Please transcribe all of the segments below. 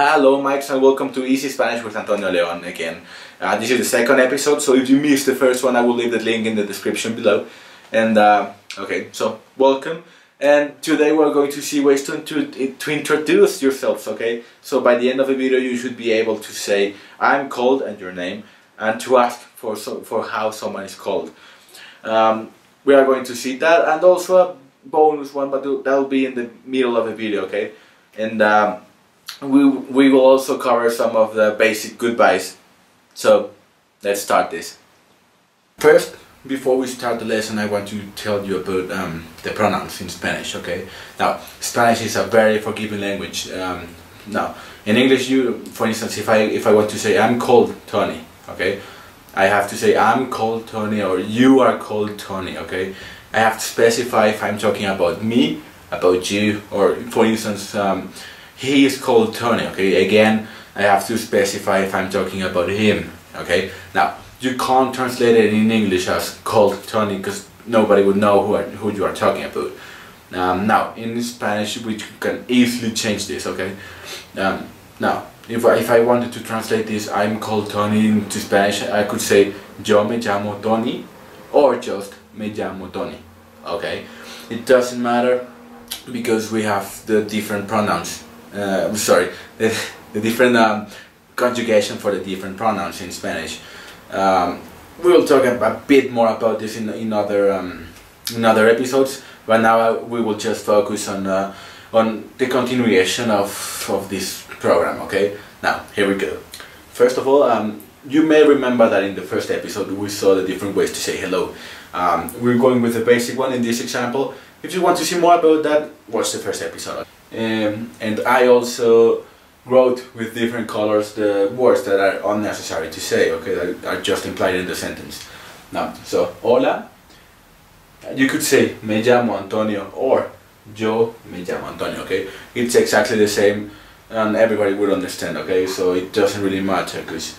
Hello Mikes and welcome to Easy Spanish with Antonio León again. This is the second episode, so if you missed the first one I will leave the link in the description below. And okay, so welcome. And today we're going to see ways to introduce yourselves, okay? So by the end of the video you should be able to say I'm called and your name, and to ask for how someone is called. We are going to see that, and also a bonus one, but that'll be in the middle of the video, okay? And we will also cover some of the basic goodbyes. So let's start this. First, before we start the lesson, I want to tell you about the pronouns in Spanish, okay? Now, Spanish is a very forgiving language. Now, in English, for instance, if I want to say I'm called Tony, okay? I have to say I'm called Tony or you are called Tony, okay? I have to specify if I'm talking about me, about you, or for instance, he is called Tony, okay? Again, I have to specify if I'm talking about him, okay? Now, you can't translate it in English as called Tony because nobody would know who you are talking about. Now, in Spanish, we can easily change this, okay? Now, if I wanted to translate this, I'm called Tony, into Spanish, I could say, yo me llamo Tony, or just, me llamo Tony, okay? It doesn't matter because we have the different pronouns. I'm sorry, the different conjugation for the different pronouns in Spanish. We'll talk a bit more about this in other episodes, but now we will just focus on the continuation of this program, okay? Now, here we go. First of all, you may remember that in the first episode we saw the different ways to say hello. We're going with the basic one in this example. If you want to see more about that, watch the first episode. And I also wrote with different colors the words that are unnecessary to say, okay, that are just implied in the sentence. Now, so, hola, you could say, me llamo Antonio, or yo me llamo Antonio, okay? It's exactly the same and everybody would understand, okay? So it doesn't really matter because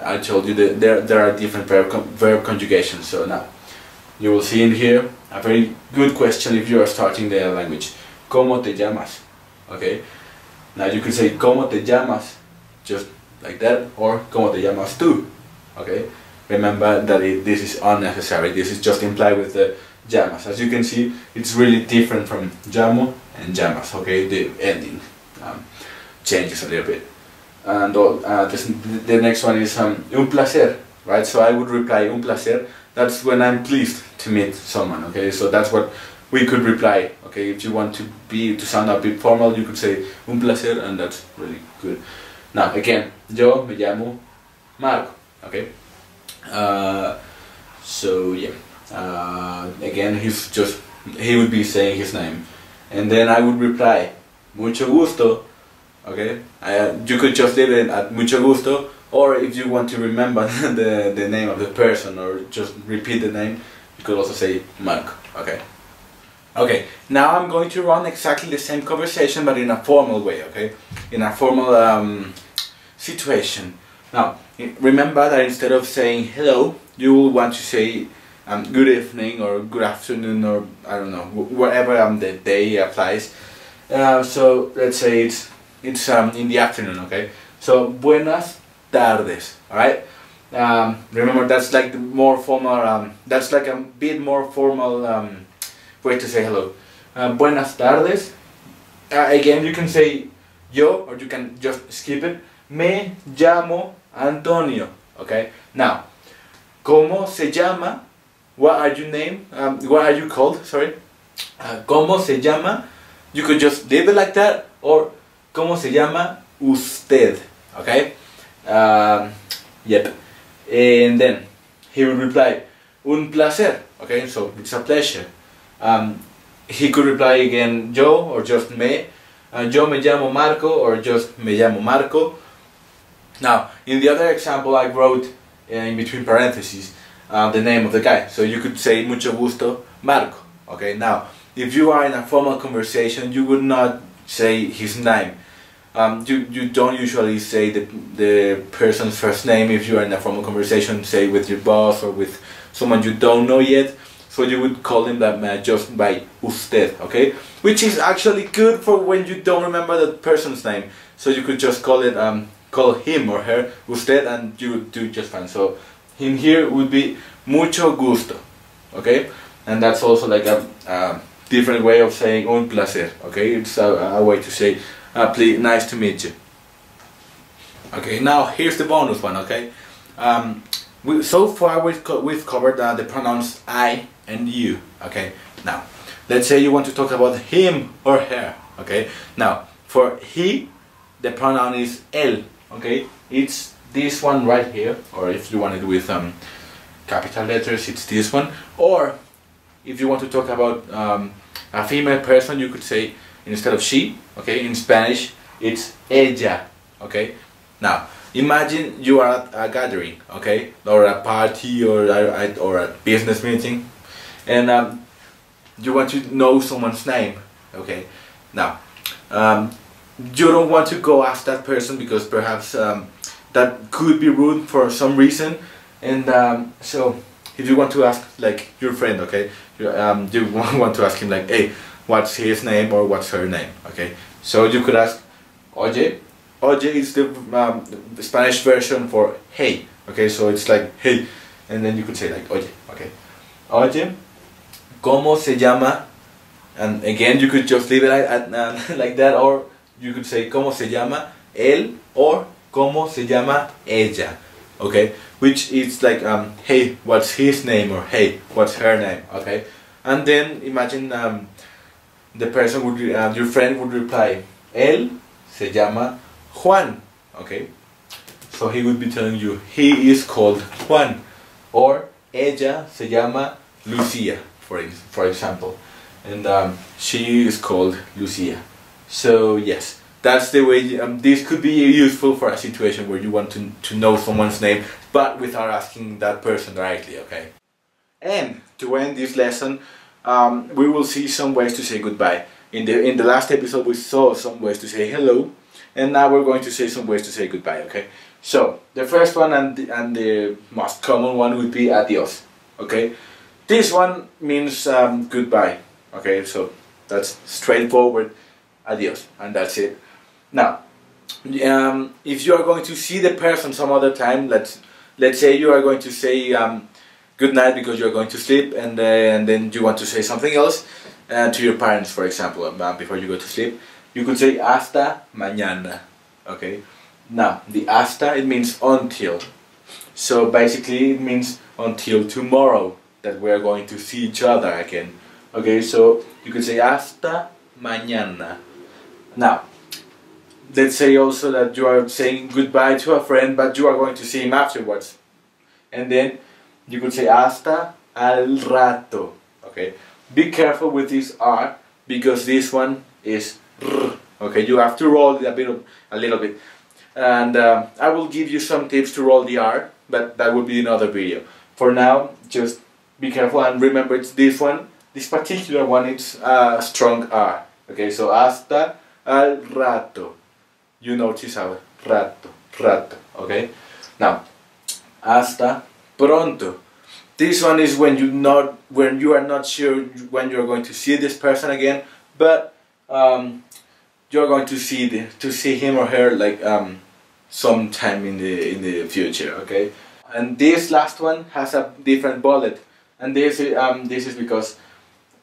I told you that there are different verb conjugations. So now, you will see in here a very good question if you are starting the language. ¿Cómo te llamas? Okay? Now you can say ¿Cómo te llamas? Just like that, or ¿Cómo te llamas tú? Okay? Remember that this is unnecessary. This is just implied with the llamas. As you can see, it's really different from llamo and llamas. Okay? The ending changes a little bit. And the next one is un placer, right? So I would reply un placer. That's when I'm pleased to meet someone. Okay? So that's what we could reply, okay? If you want to sound a bit formal, you could say un placer, and that's really good. Now, again, yo me llamo Marco, okay? So, yeah, again, he would be saying his name. And then I would reply, mucho gusto, okay? You could just leave it at mucho gusto, or if you want to remember the name of the person, or just repeat the name, you could also say Marco, okay? Okay, now I'm going to run exactly the same conversation but in a formal way, okay? In a formal situation. Now, remember that instead of saying hello, you will want to say good evening or good afternoon or I don't know, whatever the day applies. So, let's say it's in the afternoon, okay? So, buenas tardes, alright? Remember, that's like the more formal, that's like a bit more formal way to say hello. Buenas tardes. Again, you can say yo, or you can just skip it. Me llamo Antonio. Okay. Now, ¿Cómo se llama? What are you named? What are you called? Sorry. ¿Cómo se llama? You could just leave it like that, or ¿Cómo se llama usted? Okay. Yep. And then he would reply, un placer. Okay. So it's a pleasure. He could reply again yo or just me, yo me llamo Marco or just me llamo Marco. Now, in the other example I wrote in between parentheses the name of the guy, so you could say mucho gusto Marco, okay? Now, if you are in a formal conversation you would not say his name. You don't usually say the person's first name if you are in a formal conversation, say with your boss or with someone you don't know yet. So you would call him that man just by usted, okay? Which is actually good for when you don't remember the person's name. So you could just call it, call him or her usted, and you would do just fine. So in here would be mucho gusto, okay? And that's also like a different way of saying un placer, okay? It's a way to say please, nice to meet you. Okay, now here's the bonus one, okay? So far we've covered the pronouns I and you, okay? Now, let's say you want to talk about him or her, okay? Now, for he, the pronoun is él, okay? It's this one right here, or if you want it with capital letters, it's this one. Or, if you want to talk about a female person, you could say, instead of she, okay, in Spanish, it's ella, okay? Now, imagine you are at a gathering, okay, or a party, or a business meeting, and you want to know someone's name, okay? Now, you don't want to go ask that person because perhaps that could be rude for some reason, and so if you want to ask like your friend, okay, you want to ask him like, hey, what's his name or what's her name, okay? So you could ask, oye. Oye is the Spanish version for hey, okay? So it's like hey, and then you could say like oye, okay? Oye, ¿cómo se llama? And again, you could just leave it at like that, or you could say ¿cómo se llama él? Or ¿cómo se llama ella? Okay? Which is like hey, what's his name? Or hey, what's her name? Okay? And then imagine the person would, your friend would reply, él se llama Juan, okay? So he would be telling you, he is called Juan, or ella se llama Lucía, for example, and she is called Lucía. So yes, that's the way. This could be useful for a situation where you want to know someone's name, but without asking that person directly, okay? And to end this lesson, we will see some ways to say goodbye. In the last episode, we saw some ways to say hello. And now we're going to say some ways to say goodbye, okay? So, the first one and the most common one would be adios, okay? This one means goodbye, okay? So, that's straightforward, adios, and that's it. Now, if you are going to see the person some other time, let's say you are going to say good night because you are going to sleep, and then you want to say something else to your parents, for example, before you go to sleep. You could say hasta mañana, okay? Now, the hasta, it means until. So basically it means until tomorrow that we are going to see each other again. Okay, so you could say hasta mañana. Now, let's say also that you are saying goodbye to a friend, but you are going to see him afterwards. And then you could say hasta al rato, okay? Be careful with this R because this one is okay, you have to roll it a little bit, and I will give you some tips to roll the R, but that will be another video. For now, just be careful and remember it's this one, this particular one, it's a strong R. Okay, so hasta al rato. You notice how rato, okay? Now, hasta pronto. This one is when you are not sure when you are going to see this person again, but you're going to see him or her like sometime in the future, okay? And this last one has a different bullet, and this is because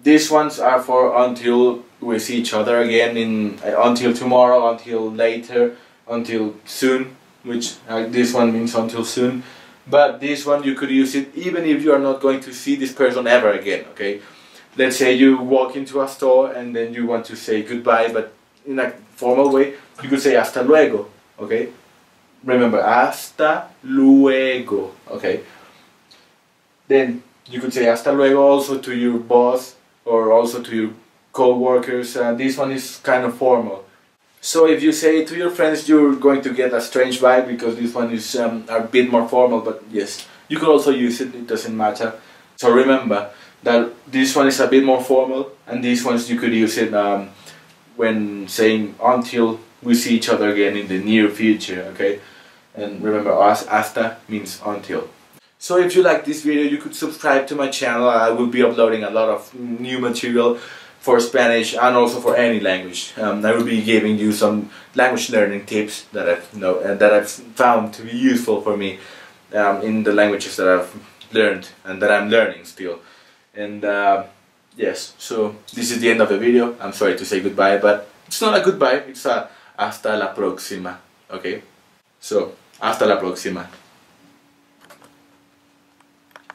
these ones are for until we see each other again, in until tomorrow, until later, until soon, which this one means until soon. But this one you could use it even if you are not going to see this person ever again, okay? Let's say you walk into a store and then you want to say goodbye, but in a formal way, you could say hasta luego, okay? Remember, hasta luego, okay? Then you could say hasta luego also to your boss or also to your co-workers. This one is kind of formal. So if you say it to your friends, you're going to get a strange vibe because this one is a bit more formal, but yes, you could also use it, it doesn't matter. So remember that this one is a bit more formal, and these ones you could use it when saying until we see each other again in the near future, okay? And remember, hasta means until. So if you like this video, you could subscribe to my channel. I will be uploading a lot of new material for Spanish and also for any language. I will be giving you some language learning tips that I've found to be useful for me in the languages that I've learned and that I'm learning still. And yes, so this is the end of the video. I'm sorry to say goodbye, but it's not a goodbye, it's a hasta la próxima, okay? So, hasta la próxima.